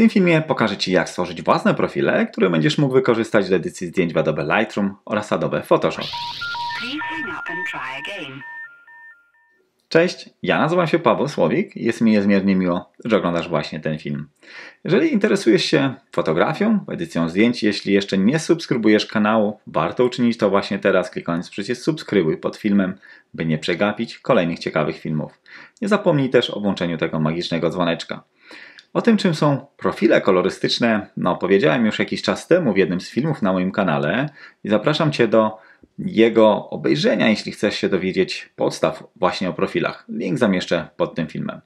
tym filmie pokażę Ci, jak stworzyć własne profile, które będziesz mógł wykorzystać do edycji zdjęć w Adobe Lightroom oraz Adobe Photoshop. Cześć, ja nazywam się Paweł Słowik i jest mi niezmiernie miło, że oglądasz właśnie ten film. Jeżeli interesujesz się fotografią, edycją zdjęć, jeśli jeszcze nie subskrybujesz kanału, warto uczynić to właśnie teraz, klikając przycisk subskrybuj pod filmem, by nie przegapić kolejnych ciekawych filmów. Nie zapomnij też o włączeniu tego magicznego dzwoneczka. O tym, czym są profile kolorystyczne, powiedziałem już jakiś czas temu w jednym z filmów na moim kanale i zapraszam Cię do jego obejrzenia, jeśli chcesz się dowiedzieć podstaw właśnie o profilach. Link zamieszczę pod tym filmem.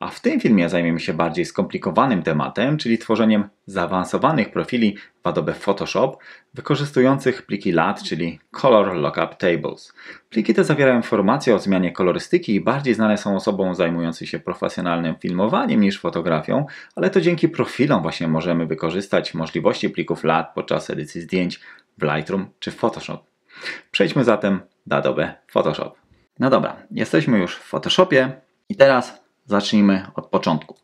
A w tym filmie zajmiemy się bardziej skomplikowanym tematem, czyli tworzeniem zaawansowanych profili w Adobe Photoshop wykorzystujących pliki LUT, czyli Color Lookup Tables. Pliki te zawierają informacje o zmianie kolorystyki i bardziej znane są osobom zajmującym się profesjonalnym filmowaniem niż fotografią, ale to dzięki profilom właśnie możemy wykorzystać możliwości plików LUT podczas edycji zdjęć w Lightroom czy Photoshop. Przejdźmy zatem do Adobe Photoshop. No dobra, jesteśmy już w Photoshopie i teraz zacznijmy od początku.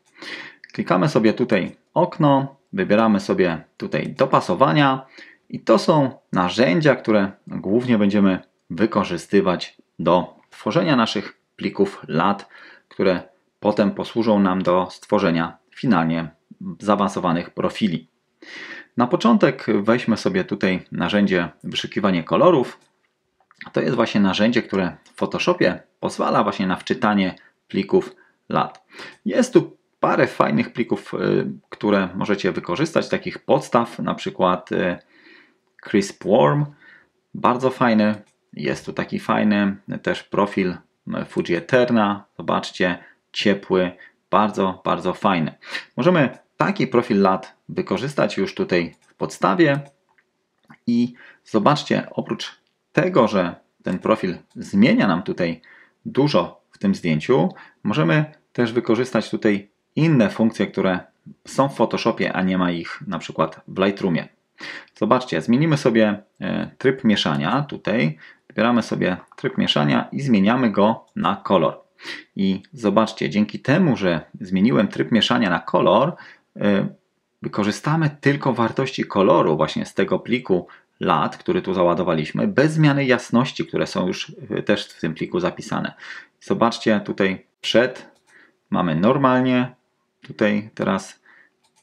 Klikamy sobie tutaj okno, wybieramy sobie tutaj dopasowania i to są narzędzia, które głównie będziemy wykorzystywać do tworzenia naszych plików LUT, które potem posłużą nam do stworzenia finalnie zaawansowanych profili. Na początek weźmy sobie tutaj narzędzie wyszukiwanie kolorów. To jest właśnie narzędzie, które w Photoshopie pozwala właśnie na wczytanie plików LUT. Jest tu parę fajnych plików, które możecie wykorzystać, takich podstaw, na przykład Crisp Warm, bardzo fajny. Jest tu taki fajny też profil Fuji Eterna, zobaczcie, ciepły, bardzo, bardzo fajny. Możemy taki profil LUT wykorzystać już tutaj w podstawie i zobaczcie, oprócz tego, że ten profil zmienia nam tutaj dużo w tym zdjęciu, możemy też wykorzystać tutaj inne funkcje, które są w Photoshopie, a nie ma ich na przykład w Lightroomie. Zobaczcie, zmienimy sobie tryb mieszania tutaj, wybieramy sobie tryb mieszania i zmieniamy go na kolor. I zobaczcie, dzięki temu, że zmieniłem tryb mieszania na kolor, wykorzystamy tylko wartości koloru właśnie z tego pliku LUT, który tu załadowaliśmy, bez zmiany jasności, które są już też w tym pliku zapisane. Zobaczcie, tutaj przed mamy normalnie, tutaj teraz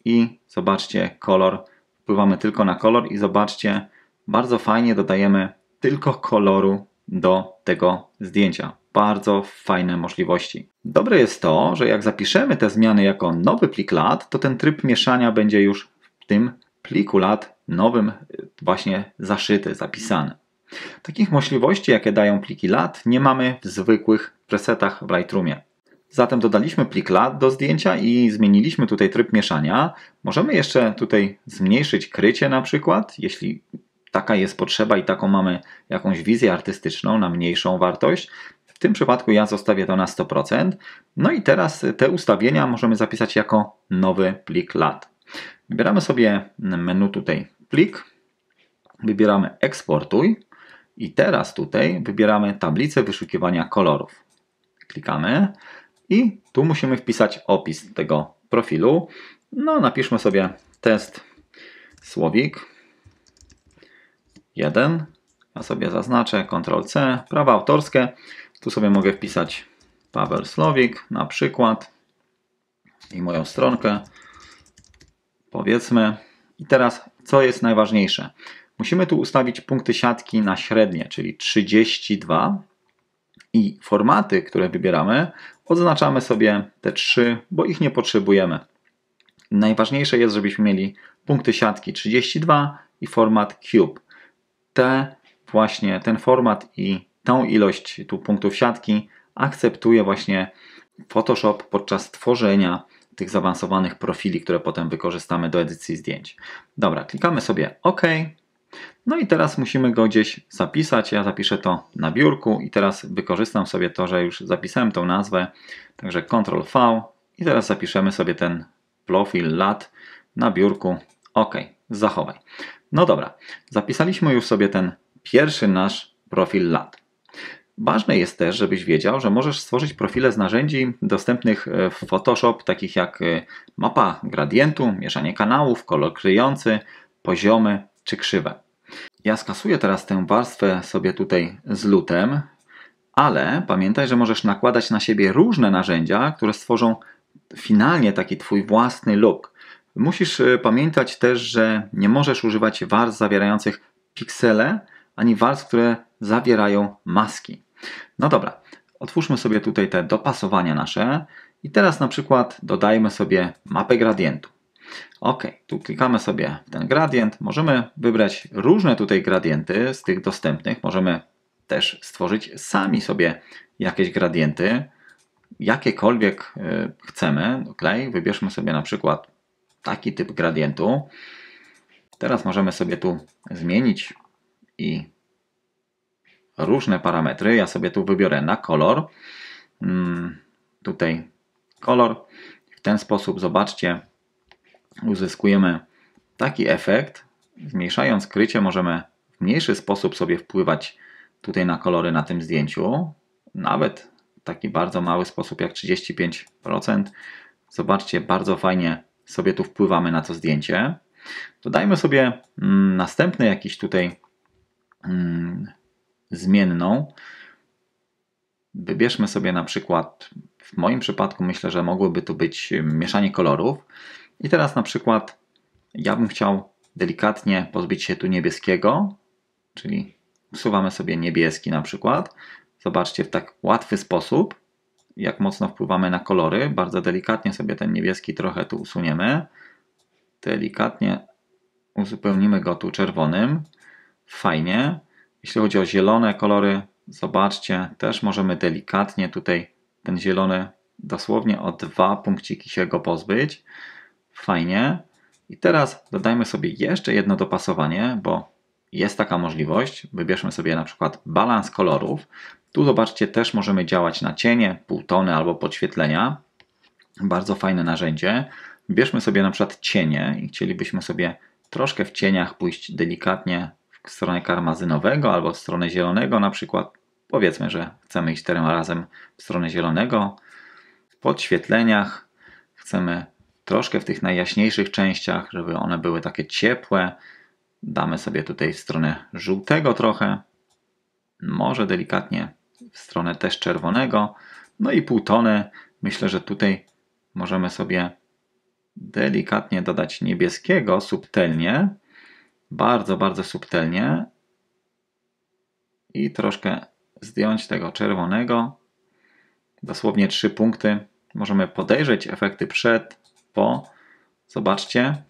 i zobaczcie kolor, wpływamy tylko na kolor i zobaczcie, bardzo fajnie dodajemy tylko koloru do tego zdjęcia. Bardzo fajne możliwości. Dobre jest to, że jak zapiszemy te zmiany jako nowy plik LUT, to ten tryb mieszania będzie już w tym pliku LUT nowym właśnie zaszyty, zapisany. Takich możliwości, jakie dają pliki LUT, nie mamy w zwykłych presetach w Lightroomie. Zatem dodaliśmy plik LUT do zdjęcia i zmieniliśmy tutaj tryb mieszania. Możemy jeszcze tutaj zmniejszyć krycie na przykład, jeśli taka jest potrzeba i taką mamy jakąś wizję artystyczną na mniejszą wartość. W tym przypadku ja zostawię to na 100%. No i teraz te ustawienia możemy zapisać jako nowy plik LUT. Wybieramy sobie menu tutaj plik, wybieramy eksportuj i teraz tutaj wybieramy tablicę wyszukiwania kolorów. Klikamy i tu musimy wpisać opis tego profilu. No napiszmy sobie test Słowik 1. Ja sobie zaznaczę Ctrl+C, prawa autorskie. Tu sobie mogę wpisać Paweł Słowik na przykład i moją stronkę, powiedzmy. I teraz co jest najważniejsze? Musimy tu ustawić punkty siatki na średnie, czyli 32 i formaty, które wybieramy, odznaczamy sobie te 3, bo ich nie potrzebujemy. Najważniejsze jest, żebyśmy mieli punkty siatki 32 i format Cube. Właśnie ten format i tą ilość tu punktów siatki akceptuje właśnie Photoshop podczas tworzenia tych zaawansowanych profili, które potem wykorzystamy do edycji zdjęć. Dobra, klikamy sobie OK. No i teraz musimy go gdzieś zapisać. Ja zapiszę to na biurku i teraz wykorzystam sobie to, że już zapisałem tą nazwę. Także Ctrl V i teraz zapiszemy sobie ten profil LUT na biurku. OK, zachowaj. No dobra, zapisaliśmy już sobie ten pierwszy nasz profil LUT. Ważne jest też, żebyś wiedział, że możesz stworzyć profile z narzędzi dostępnych w Photoshop, takich jak mapa gradientu, mieszanie kanałów, kolor kryjący, poziomy czy krzywe. Ja skasuję teraz tę warstwę sobie tutaj z lutem, ale pamiętaj, że możesz nakładać na siebie różne narzędzia, które stworzą finalnie taki twój własny look. Musisz pamiętać też, że nie możesz używać warstw zawierających piksele, ani warstw, które zawierają maski. No dobra, otwórzmy sobie tutaj te dopasowania nasze i teraz na przykład dodajmy sobie mapę gradientu. OK, tu klikamy sobie w ten gradient, możemy wybrać różne tutaj gradienty z tych dostępnych, możemy też stworzyć sami sobie jakieś gradienty, jakiekolwiek chcemy. OK, wybierzmy sobie na przykład taki typ gradientu. Teraz możemy sobie tu zmienić i różne parametry. Ja sobie tu wybiorę na kolor. Tutaj kolor. W ten sposób, zobaczcie, uzyskujemy taki efekt. Zmniejszając krycie możemy w mniejszy sposób sobie wpływać tutaj na kolory na tym zdjęciu. Nawet w taki bardzo mały sposób jak 35%. Zobaczcie, bardzo fajnie sobie tu wpływamy na to zdjęcie. Dodajmy sobie następny jakiś tutaj zmienną. Wybierzmy sobie na przykład, w moim przypadku myślę, że mogłoby to być mieszanie kolorów. I teraz na przykład ja bym chciał delikatnie pozbyć się tu niebieskiego, czyli usuwamy sobie niebieski na przykład. Zobaczcie, w tak łatwy sposób, jak mocno wpływamy na kolory. Bardzo delikatnie sobie ten niebieski trochę tu usuniemy. Delikatnie uzupełnimy go tu czerwonym. Fajnie. Jeśli chodzi o zielone kolory, zobaczcie, też możemy delikatnie tutaj ten zielony dosłownie o 2 punkciki się go pozbyć. Fajnie. I teraz dodajmy sobie jeszcze jedno dopasowanie, bo jest taka możliwość. Wybierzmy sobie na przykład balans kolorów. Tu zobaczcie, też możemy działać na cienie, półtony albo podświetlenia. Bardzo fajne narzędzie. Wybierzmy sobie na przykład cienie i chcielibyśmy sobie troszkę w cieniach pójść delikatnie w stronę karmazynowego albo w stronę zielonego na przykład. Powiedzmy, że chcemy iść teraz razem w stronę zielonego. W podświetleniach chcemy troszkę w tych najjaśniejszych częściach, żeby one były takie ciepłe. Damy sobie tutaj w stronę żółtego trochę. Może delikatnie w stronę też czerwonego. No i półtony. Myślę, że tutaj możemy sobie delikatnie dodać niebieskiego, subtelnie. Bardzo, bardzo subtelnie i troszkę zdjąć tego czerwonego, dosłownie 3 punkty. Możemy podejrzeć efekty przed, po. Zobaczcie.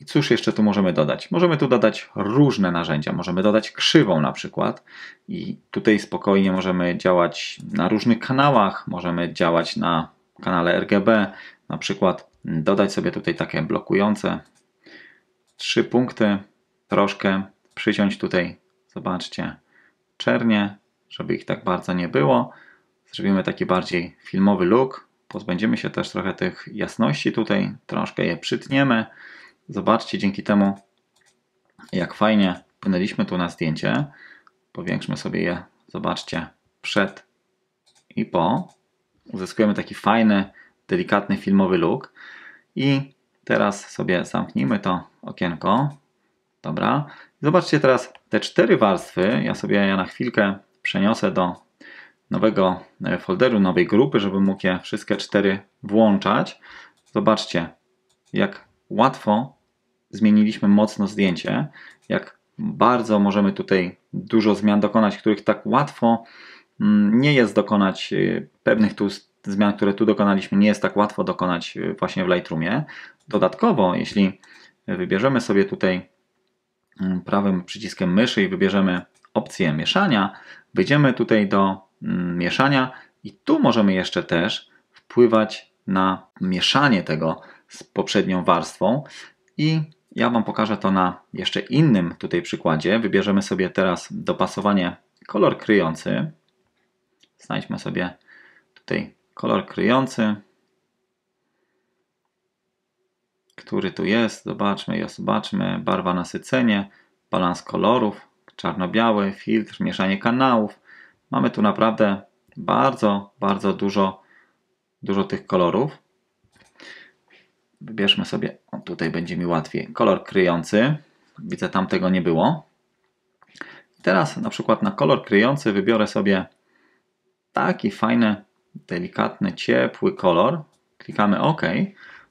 I cóż jeszcze tu możemy dodać? Możemy tu dodać różne narzędzia. Możemy dodać krzywą na przykład i tutaj spokojnie możemy działać na różnych kanałach. Możemy działać na kanale RGB, na przykład dodać sobie tutaj takie blokujące 3 punkty, troszkę przyciąć tutaj, zobaczcie, czernie, żeby ich tak bardzo nie było. Zrobimy taki bardziej filmowy look. Pozbędziemy się też trochę tych jasności tutaj, troszkę je przytniemy. Zobaczcie, dzięki temu jak fajnie płynęliśmy tu na zdjęcie. Powiększmy sobie je, zobaczcie, przed i po. Uzyskujemy taki fajny, delikatny filmowy look. I teraz sobie zamknijmy to okienko. Dobra. Zobaczcie teraz te 4 warstwy. Ja na chwilkę przeniosę do nowego folderu, nowej grupy, żeby mógł je wszystkie 4 włączać. Zobaczcie, jak łatwo zmieniliśmy mocno zdjęcie. Jak bardzo możemy tutaj dużo zmian dokonać, których tak łatwo nie jest dokonać pewnych tu zmian, które tu dokonaliśmy, nie jest tak łatwo dokonać właśnie w Lightroomie. Dodatkowo, jeśli wybierzemy sobie tutaj prawym przyciskiem myszy i wybierzemy opcję mieszania, wejdziemy tutaj do mieszania i tu możemy jeszcze też wpływać na mieszanie tego z poprzednią warstwą i ja Wam pokażę to na jeszcze innym tutaj przykładzie. Wybierzemy sobie teraz dopasowanie kolor kryjący. Znajdźmy sobie tutaj kolor kryjący, który tu jest, zobaczmy, barwa nasycenie, balans kolorów, czarno-biały, filtr, mieszanie kanałów. Mamy tu naprawdę bardzo dużo tych kolorów. Wybierzmy sobie, o, tutaj będzie mi łatwiej, kolor kryjący. Widzę, tam tego nie było. Teraz na przykład na kolor kryjący wybiorę sobie taki fajny, delikatny, ciepły kolor. Klikamy OK.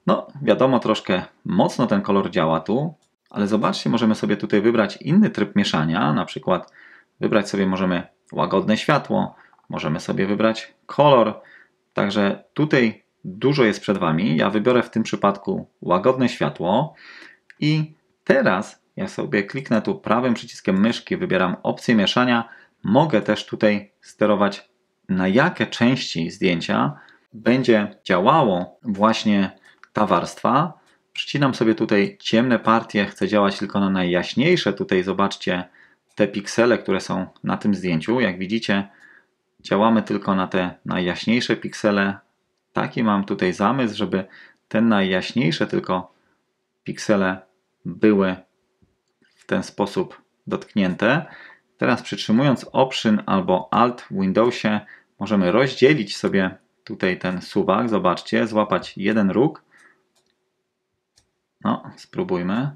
No wiadomo, troszkę mocno ten kolor działa tu, ale zobaczcie, możemy sobie tutaj wybrać inny tryb mieszania. Na przykład wybrać sobie możemy łagodne światło, możemy sobie wybrać kolor. Także tutaj dużo jest przed Wami. Ja wybiorę w tym przypadku łagodne światło i teraz ja sobie kliknę tu prawym przyciskiem myszki, wybieram opcję mieszania. Mogę też tutaj sterować, na jakie części zdjęcia będzie działało właśnie ta warstwa. Przycinam sobie tutaj ciemne partie, chcę działać tylko na najjaśniejsze. Tutaj zobaczcie te piksele, które są na tym zdjęciu. Jak widzicie, działamy tylko na te najjaśniejsze piksele. Taki mam tutaj zamysł, żeby te najjaśniejsze tylko piksele były w ten sposób dotknięte. Teraz przytrzymując Option albo Alt w Windowsie możemy rozdzielić sobie tutaj ten suwak. Zobaczcie, złapać jeden róg. No, spróbujmy.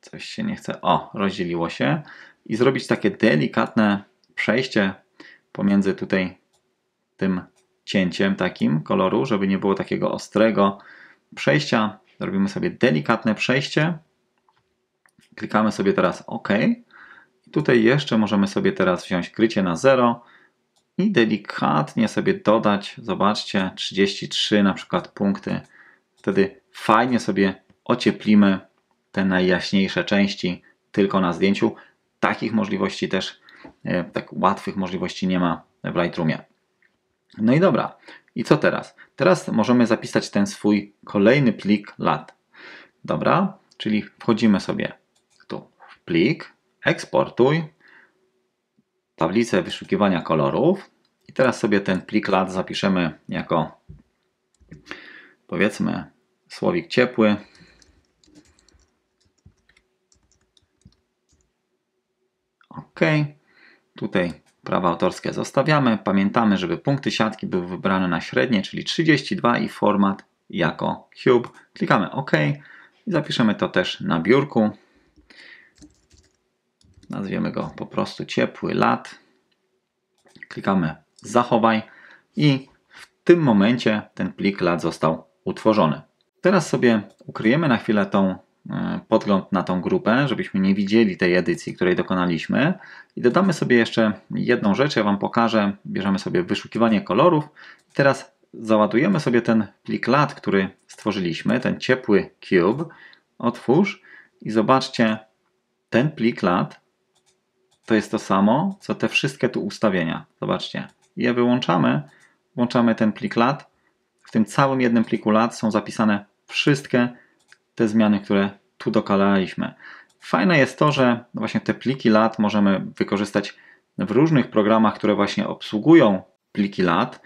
Coś się nie chce. O, rozdzieliło się. I zrobić takie delikatne przejście pomiędzy tutaj tym cięciem takim koloru, żeby nie było takiego ostrego przejścia. Robimy sobie delikatne przejście. Klikamy sobie teraz OK. I tutaj jeszcze możemy sobie teraz wziąć krycie na 0 i delikatnie sobie dodać, zobaczcie, 33 na przykład punkty. Wtedy fajnie sobie ocieplimy te najjaśniejsze części tylko na zdjęciu. Takich możliwości też, tak łatwych możliwości nie ma w Lightroomie. No i dobra, i co teraz? Teraz możemy zapisać ten swój kolejny plik LAT. Dobra, czyli wchodzimy sobie tu w plik, eksportuj, tablicę wyszukiwania kolorów i teraz sobie ten plik LAT zapiszemy jako, powiedzmy, słowik ciepły. OK, tutaj prawa autorskie zostawiamy. Pamiętamy, żeby punkty siatki były wybrane na średnie, czyli 32 i format jako cube. Klikamy OK i zapiszemy to też na biurku. Nazwiemy go po prostu ciepły lat. Klikamy zachowaj i w tym momencie ten plik lat został utworzony. Teraz sobie ukryjemy na chwilę tą podgląd na tą grupę, żebyśmy nie widzieli tej edycji, której dokonaliśmy, i dodamy sobie jeszcze jedną rzecz, ja Wam pokażę. Bierzemy sobie wyszukiwanie kolorów. Teraz załadujemy sobie ten plik LAT, który stworzyliśmy, ten ciepły cube. Otwórz i zobaczcie, ten plik LAT to jest to samo, co te wszystkie tu ustawienia. Zobaczcie, je wyłączamy, włączamy ten plik LAT. W tym całym jednym pliku LAT są zapisane wszystkie te zmiany, które tu dokonaliśmy. Fajne jest to, że właśnie te pliki LAT możemy wykorzystać w różnych programach, które właśnie obsługują pliki LAT,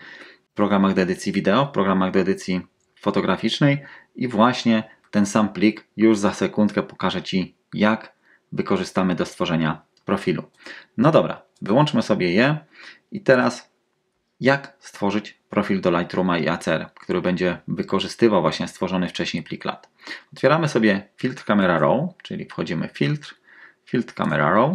w programach do edycji wideo, w programach do edycji fotograficznej i właśnie ten sam plik już za sekundkę pokaże Ci, jak wykorzystamy do stworzenia profilu. No dobra, wyłączmy sobie je i teraz jak stworzyć profil do Lightrooma i ACR, który będzie wykorzystywał właśnie stworzony wcześniej plik LAT. Otwieramy sobie filtr Camera Raw, czyli wchodzimy w filtr Camera Raw.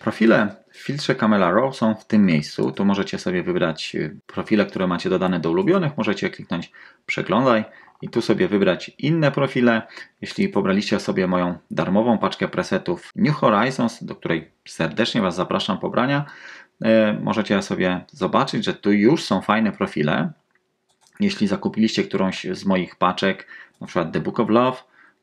Profile w filtrze Camera Raw są w tym miejscu. Tu możecie sobie wybrać profile, które macie dodane do ulubionych. Możecie kliknąć przeglądaj i tu sobie wybrać inne profile. Jeśli pobraliście sobie moją darmową paczkę presetów New Horizons, do której serdecznie Was zapraszam pobrania, możecie sobie zobaczyć, że tu już są fajne profile. Jeśli zakupiliście którąś z moich paczek, na przykład The Book of Love,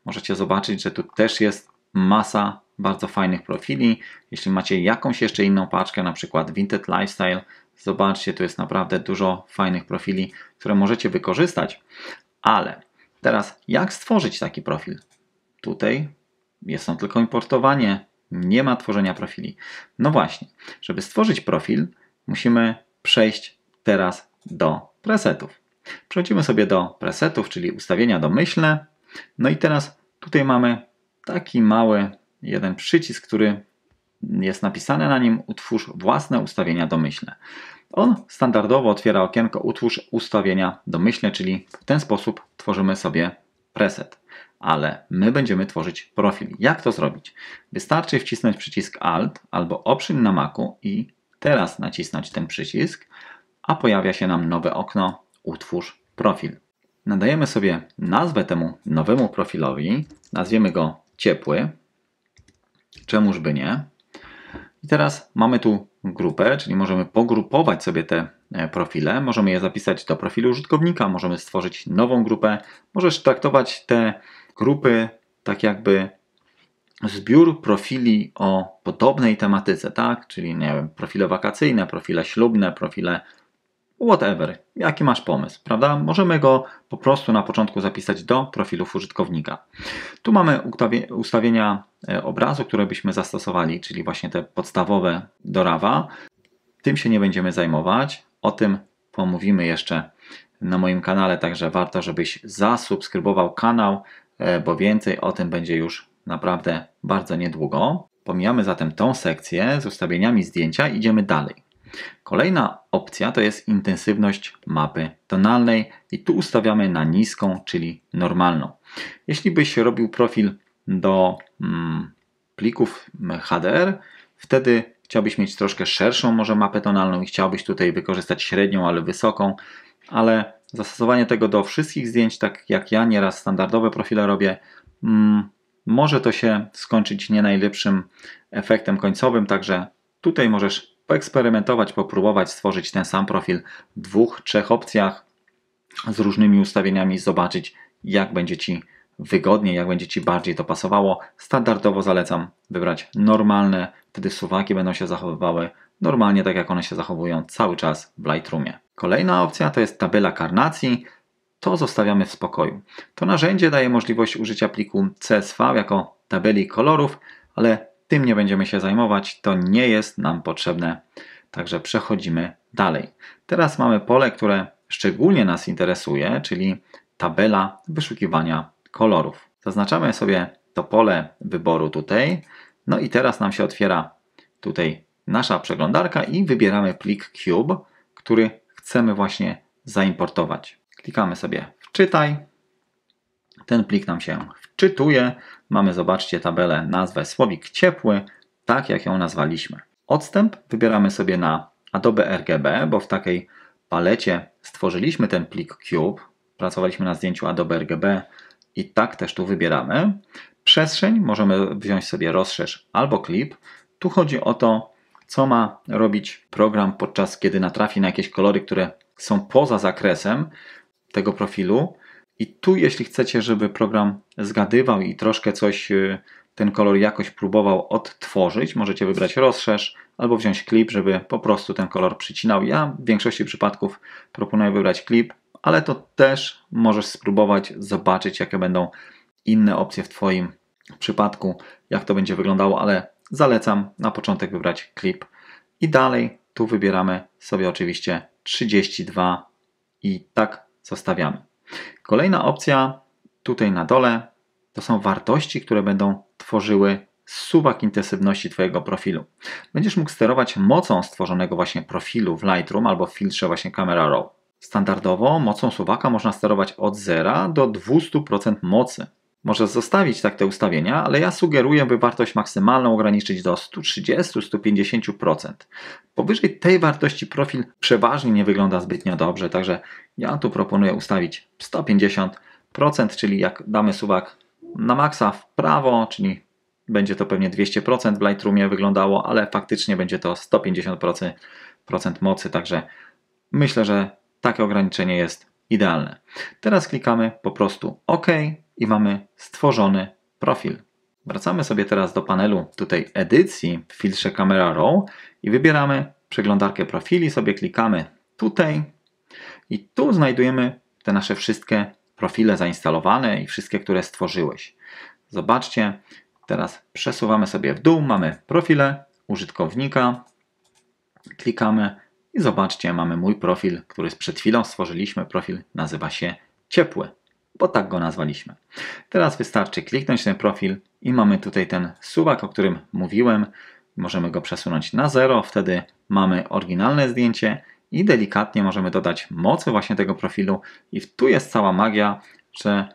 możecie zobaczyć, że tu też jest masa bardzo fajnych profili. Jeśli macie jakąś jeszcze inną paczkę, na przykład Vinted Lifestyle, zobaczcie, tu jest naprawdę dużo fajnych profili, które możecie wykorzystać. Ale teraz jak stworzyć taki profil? Tutaj jest tylko importowanie, nie ma tworzenia profili. No właśnie, żeby stworzyć profil, musimy przejść teraz do presetów. Przechodzimy sobie do presetów, czyli ustawienia domyślne. No i teraz tutaj mamy taki mały jeden przycisk, który jest napisane na nim utwórz własne ustawienia domyślne. On standardowo otwiera okienko utwórz ustawienia domyślne, czyli w ten sposób tworzymy sobie preset. Ale my będziemy tworzyć profil. Jak to zrobić? Wystarczy wcisnąć przycisk Alt albo Option na Macu i teraz nacisnąć ten przycisk, a pojawia się nam nowe okno utwórz profil. Nadajemy sobie nazwę temu nowemu profilowi. Nazwiemy go ciepły. Czemuż by nie? I teraz mamy tu grupę, czyli możemy pogrupować sobie te profile. Możemy je zapisać do profilu użytkownika, możemy stworzyć nową grupę. Możesz traktować te grupy tak jakby zbiór profili o podobnej tematyce, tak? Czyli nie wiem, profile wakacyjne, profile ślubne, profile whatever. Jaki masz pomysł, prawda? Możemy go po prostu na początku zapisać do profilów użytkownika. Tu mamy ustawienia obrazu, które byśmy zastosowali, czyli właśnie te podstawowe do RAWa. Tym się nie będziemy zajmować. O tym pomówimy jeszcze na moim kanale, także warto, żebyś zasubskrybował kanał, bo więcej o tym będzie już naprawdę bardzo niedługo. Pomijamy zatem tą sekcję z ustawieniami zdjęcia i idziemy dalej. Kolejna opcja to jest intensywność mapy tonalnej i tu ustawiamy na niską, czyli normalną. Jeśli byś robił profil do plików HDR, wtedy chciałbyś mieć troszkę szerszą może mapę tonalną i chciałbyś tutaj wykorzystać średnią, ale wysoką, ale zastosowanie tego do wszystkich zdjęć, tak jak ja nieraz standardowe profile robię, może to się skończyć nie najlepszym efektem końcowym, także tutaj możesz poeksperymentować, popróbować stworzyć ten sam profil w dwóch, trzech opcjach z różnymi ustawieniami, zobaczyć jak będzie Ci wygodniej, jak będzie Ci bardziej to pasowało. Standardowo zalecam wybrać normalne, wtedy suwaki będą się zachowywały normalnie, tak jak one się zachowują cały czas w Lightroomie. Kolejna opcja to jest tabela karnacji. To zostawiamy w spokoju. To narzędzie daje możliwość użycia pliku CSV jako tabeli kolorów, ale tym nie będziemy się zajmować, to nie jest nam potrzebne, także przechodzimy dalej. Teraz mamy pole, które szczególnie nas interesuje, czyli tabela wyszukiwania kolorów. Zaznaczamy sobie to pole wyboru tutaj, no i teraz nam się otwiera tutaj nasza przeglądarka i wybieramy plik Cube, który chcemy właśnie zaimportować. Klikamy sobie wczytaj. Ten plik nam się wczytuje. Mamy, zobaczcie, tabelę, nazwę słowik ciepły, tak jak ją nazwaliśmy. Odstęp wybieramy sobie na Adobe RGB, bo w takiej palecie stworzyliśmy ten plik Cube. Pracowaliśmy na zdjęciu Adobe RGB i tak też tu wybieramy. Przestrzeń możemy wziąć sobie rozszerz albo klip. Tu chodzi o to, co ma robić program podczas kiedy natrafi na jakieś kolory, które są poza zakresem tego profilu. I tu jeśli chcecie, żeby program zgadywał i troszkę coś, ten kolor jakoś próbował odtworzyć, możecie wybrać rozszerz albo wziąć klip, żeby po prostu ten kolor przycinał. Ja w większości przypadków proponuję wybrać klip, ale to też możesz spróbować zobaczyć, jakie będą inne opcje w Twoim przypadku, jak to będzie wyglądało, ale zalecam na początek wybrać klip. I dalej tu wybieramy sobie oczywiście 32 i tak zostawiamy. Kolejna opcja tutaj na dole to są wartości, które będą tworzyły suwak intensywności Twojego profilu. Będziesz mógł sterować mocą stworzonego właśnie profilu w Lightroom albo w filtrze właśnie Camera Raw. Standardowo mocą suwaka można sterować od 0 do 200% mocy. Możesz zostawić tak te ustawienia, ale ja sugeruję, by wartość maksymalną ograniczyć do 130-150%. Powyżej tej wartości profil przeważnie nie wygląda zbytnio dobrze, także ja tu proponuję ustawić 150%, czyli jak damy suwak na maksa w prawo, czyli będzie to pewnie 200% w Lightroomie wyglądało, ale faktycznie będzie to 150% mocy, także myślę, że takie ograniczenie jest idealne. Teraz klikamy po prostu OK. I mamy stworzony profil. Wracamy sobie teraz do panelu tutaj edycji w filtrze Camera Raw i wybieramy przeglądarkę profili, sobie klikamy tutaj i tu znajdujemy te nasze wszystkie profile zainstalowane i wszystkie, które stworzyłeś. Zobaczcie, teraz przesuwamy sobie w dół, mamy profile użytkownika, klikamy i zobaczcie, mamy mój profil, który przed chwilą stworzyliśmy. Profil nazywa się ciepły, bo tak go nazwaliśmy. Teraz wystarczy kliknąć ten profil i mamy tutaj ten suwak, o którym mówiłem. Możemy go przesunąć na 0, wtedy mamy oryginalne zdjęcie i delikatnie możemy dodać mocy właśnie tego profilu i tu jest cała magia, że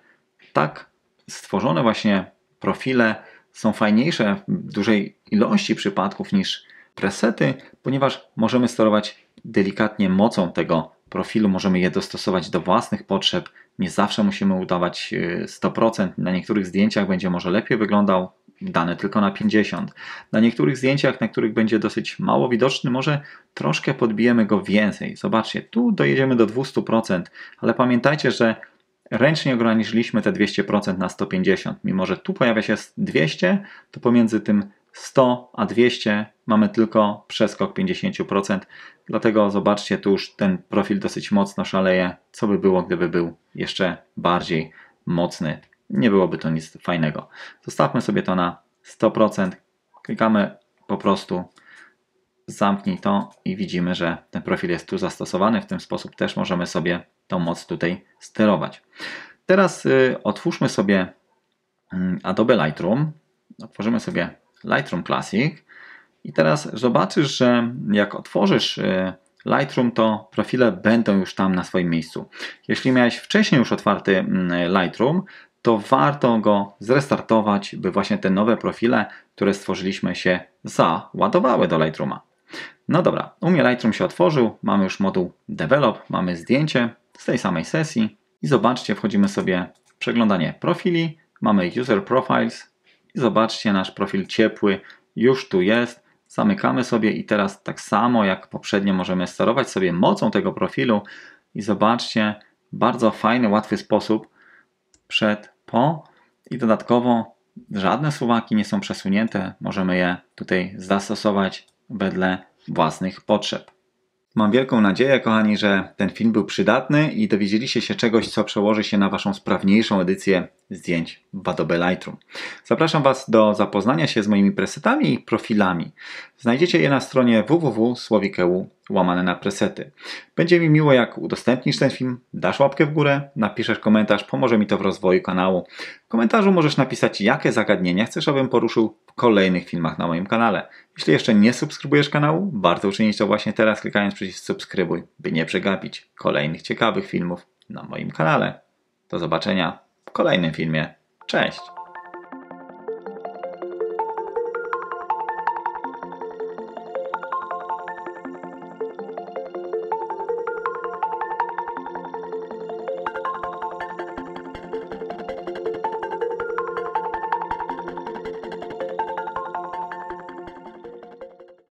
tak stworzone właśnie profile są fajniejsze w dużej ilości przypadków niż presety, ponieważ możemy sterować delikatnie mocą tego profilu, możemy je dostosować do własnych potrzeb. Nie zawsze musimy udawać 100%. Na niektórych zdjęciach będzie może lepiej wyglądał dany tylko na 50%. Na niektórych zdjęciach, na których będzie dosyć mało widoczny, może troszkę podbijemy go więcej. Zobaczcie, tu dojedziemy do 200%, ale pamiętajcie, że ręcznie ograniczyliśmy te 200% na 150%. Mimo że tu pojawia się 200, to pomiędzy tym 100 a 200 mamy tylko przeskok 50%, dlatego zobaczcie, tu już ten profil dosyć mocno szaleje. Co by było, gdyby był jeszcze bardziej mocny? Nie byłoby to nic fajnego. Zostawmy sobie to na 100%, klikamy po prostu zamknij to i widzimy, że ten profil jest tu zastosowany. W ten sposób też możemy sobie tą moc tutaj sterować. Teraz otwórzmy sobie Adobe Lightroom, otworzymy sobie Lightroom Classic i teraz zobaczysz, że jak otworzysz Lightroom, to profile będą już tam na swoim miejscu. Jeśli miałeś wcześniej już otwarty Lightroom, to warto go zrestartować, by właśnie te nowe profile, które stworzyliśmy, się załadowały do Lightrooma. No dobra, u mnie Lightroom się otworzył, mamy już moduł Develop, mamy zdjęcie z tej samej sesji i zobaczcie, wchodzimy sobie w przeglądanie profili, mamy User Profiles, i zobaczcie, nasz profil ciepły już tu jest. Zamykamy sobie i teraz tak samo jak poprzednio możemy sterować sobie mocą tego profilu i zobaczcie, bardzo fajny, łatwy sposób przed, po i dodatkowo żadne suwaki nie są przesunięte. Możemy je tutaj zastosować wedle własnych potrzeb. Mam wielką nadzieję, kochani, że ten film był przydatny i dowiedzieliście się czegoś, co przełoży się na Waszą sprawniejszą edycję zdjęć w Adobe Lightroom. Zapraszam Was do zapoznania się z moimi presetami i profilami. Znajdziecie je na stronie www.słowikeu.com/presety. Będzie mi miło, jak udostępnisz ten film, dasz łapkę w górę, napiszesz komentarz, pomoże mi to w rozwoju kanału. W komentarzu możesz napisać, jakie zagadnienia chcesz, abym poruszył w kolejnych filmach na moim kanale. Jeśli jeszcze nie subskrybujesz kanału, warto uczynić to właśnie teraz, klikając przycisk subskrybuj, by nie przegapić kolejnych ciekawych filmów na moim kanale. Do zobaczenia w kolejnym filmie. Cześć!